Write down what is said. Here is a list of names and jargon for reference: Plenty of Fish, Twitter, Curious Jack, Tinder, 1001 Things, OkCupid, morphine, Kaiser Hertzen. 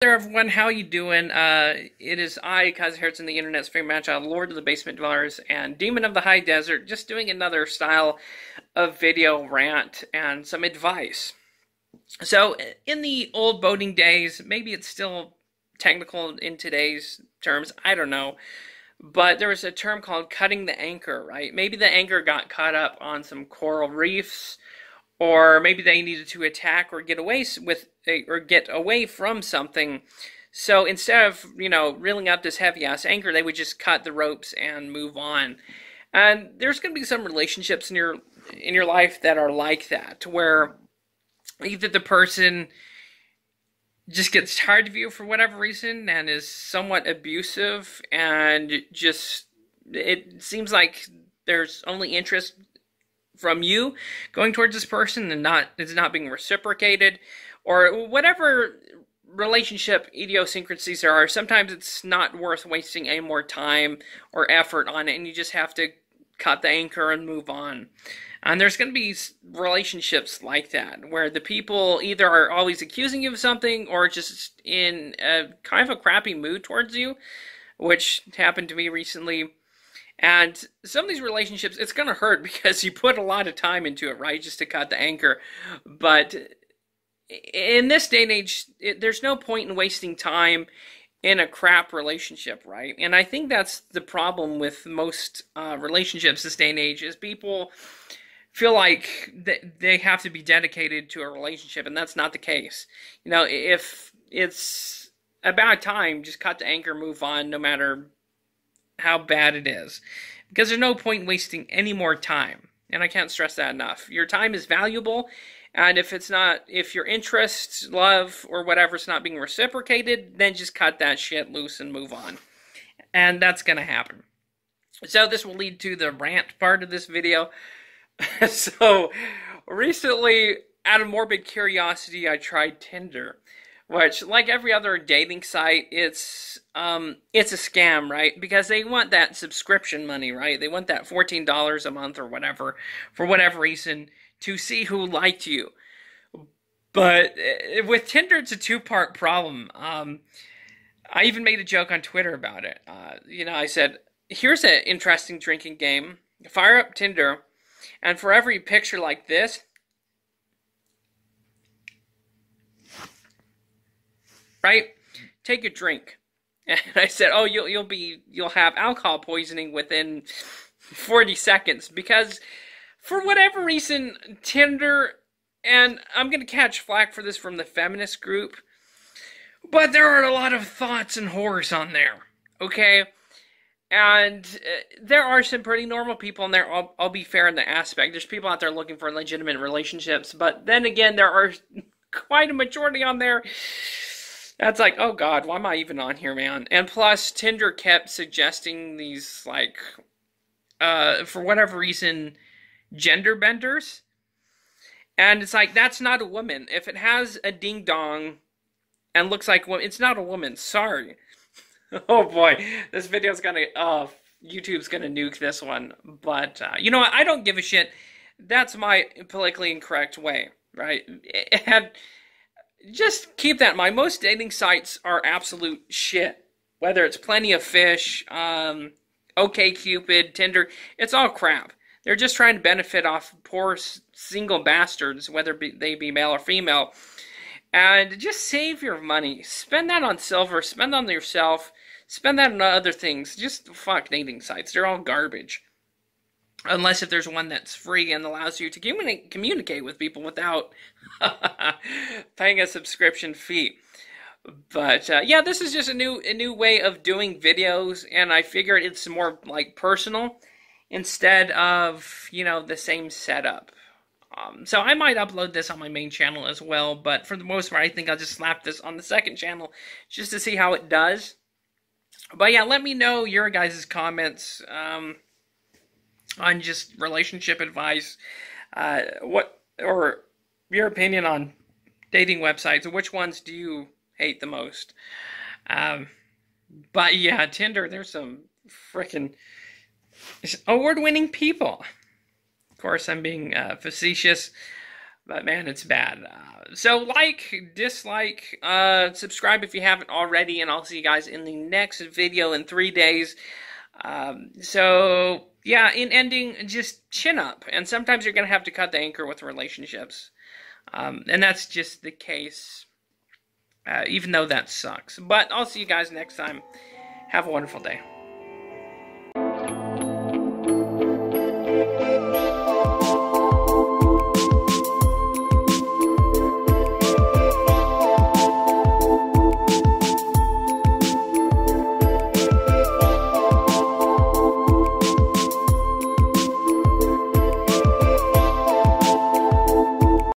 There, everyone, how you doing? It is I, Kaiser Hertzen, the internet's favorite match, Lord of the Basement Dwellers and Demon of the High Desert, just doing another style of video rant and some advice. So, in the old boating days, maybe it's still technical in today's terms, I don't know, but there was a term called cutting the anchor, right? Maybe the anchor got caught up on some coral reefs, or maybe they needed to attack or get away from something. So instead of, you know, reeling up this heavy ass anchor, they would just cut the ropes and move on. And there's going to be some relationships in your life that are like that, where either the person just gets tired of you for whatever reason and is somewhat abusive, and just it seems like there's only interest from you going towards this person and it's not being reciprocated, or whatever relationship idiosyncrasies there are. Sometimes it's not worth wasting any more time or effort on it, and you just have to cut the anchor and move on. And there's going to be relationships like that, where the people either are always accusing you of something or just in a kind of a crappy mood towards you, which happened to me recently. And some of these relationships, it's going to hurt because you put a lot of time into it, right, just to cut the anchor. But in this day and age, there's no point in wasting time in a crap relationship, right? And I think that's the problem with most relationships this day and age, is people feel like they have to be dedicated to a relationship, and that's not the case. You know, if it's about time, just cut the anchor, move on, no matter how bad it is, because there's no point wasting any more time. And I can't stress that enough. Your time is valuable, and if your interests, love, or whatever is not being reciprocated, then just cut that shit loose and move on. And that's gonna happen. So this will lead to the rant part of this video. So recently, out of morbid curiosity, I tried Tinder, which, like every other dating site, it's a scam, right? Because they want that subscription money, right? They want that $14 a month or whatever, for whatever reason, to see who liked you. But with Tinder, it's a two-part problem. I even made a joke on Twitter about it. You know, I said, here's an interesting drinking game. Fire up Tinder, and for every picture like this, right, take a drink. And I said, oh, you'll have alcohol poisoning within 40 seconds. Because for whatever reason, Tinder, and I'm going to catch flack for this from the feminist group, but there are a lot of thoughts and horrors on there, okay? And there are some pretty normal people in there. I'll be fair in the aspect. There's people out there looking for legitimate relationships. But then again, there are quite a majority on there that's like, oh god, why am I even on here, man? And plus, Tinder kept suggesting these, like, for whatever reason, gender benders. And it's like, that's not a woman. If it has a ding-dong and looks like, well, it's not a woman, sorry. Oh boy, this video's gonna, YouTube's gonna nuke this one. But, you know what, I don't give a shit. That's my politically incorrect way, right? And just keep that in mind. Most dating sites are absolute shit. Whether it's Plenty of Fish, OkCupid, Tinder, it's all crap. They're just trying to benefit off poor single bastards, whether they be male or female. And just save your money. Spend that on silver. Spend that on yourself. Spend that on other things. Just fuck dating sites. They're all garbage. Unless if there's one that's free and allows you to communicate with people without paying a subscription fee. But yeah, this is just a new way of doing videos, and I figured it's more like personal instead of, you know, the same setup. So I might upload this on my main channel as well, but for the most part, I think I'll just slap this on the second channel just to see how it does. But yeah, let me know your guys' comments. On just relationship advice, or your opinion on dating websites. Which ones do you hate the most? But yeah, Tinder, there's some freaking award-winning people. Of course, I'm being facetious. But man, it's bad. So like, dislike, subscribe if you haven't already, and I'll see you guys in the next video in 3 days. So yeah, in ending, just chin up. And sometimes you're going to have to cut the anchor with relationships. And that's just the case, even though that sucks. But I'll see you guys next time. Have a wonderful day.